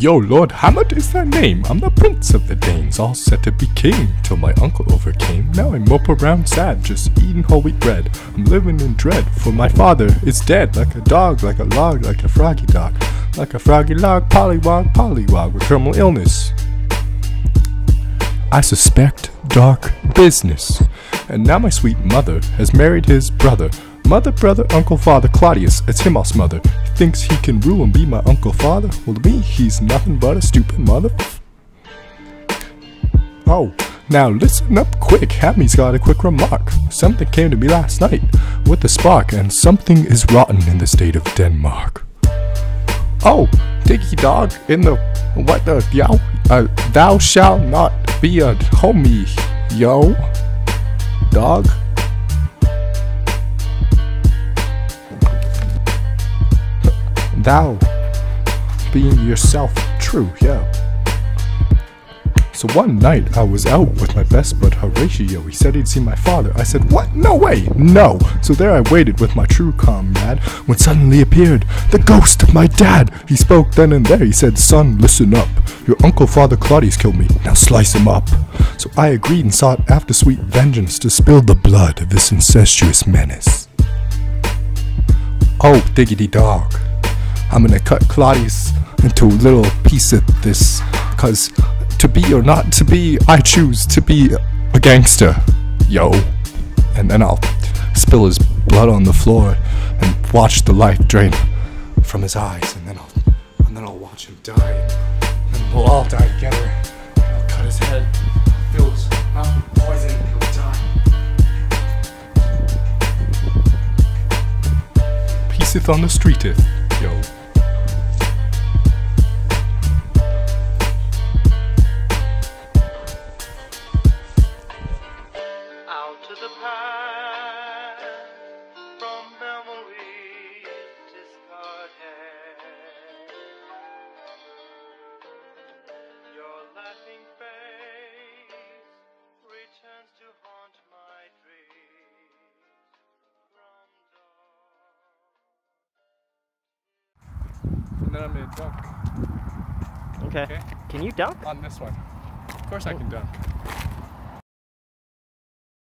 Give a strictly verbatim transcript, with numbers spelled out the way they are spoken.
Yo, Lord Hamlet is thy name. I'm the prince of the Danes, all set to be king. Till my uncle overcame, now I mope around sad, just eating whole wheat bread. I'm living in dread, for my father is dead. Like a dog, like a log, like a froggy dog, like a froggy log, pollywog, pollywog, with terminal illness. I suspect dark business. And now my sweet mother has married his brother. Mother, brother, uncle, father, Claudius, it's him I'll smother. He thinks he can rule and be my uncle, father. Well, to me, he's nothing but a stupid mother. Oh, now listen up quick, Hammy's got a quick remark. Something came to me last night with a spark, and something is rotten in the state of Denmark. Oh, diggy dog, in the, what the, yow, uh, thou shalt not be a homie, yo, dog. Thou being yourself true, yeah. So one night I was out with my best bud Horatio. He said he'd seen my father. I said, what? No way, no. So there I waited with my true comrade, when suddenly appeared the ghost of my dad. He spoke then and there. He said, son, listen up. Your uncle father Claudius killed me. Now slice him up. So I agreed and sought after sweet vengeance, to spill the blood of this incestuous menace. Oh, diggity dog, I'm gonna cut Claudius into a little piece of this, cause to be or not to be, I choose to be a gangster, yo. And then I'll spill his blood on the floor and watch the life drain from his eyes, and then I'll and then I'll watch him die, and we'll all die together. I'll cut his head, fill his mouth with poison, and he'll die. Peaceth on the streeteth, yo. And then I'm gonna dunk. Okay. Okay. Can you dunk? On this one. Of course I can dunk.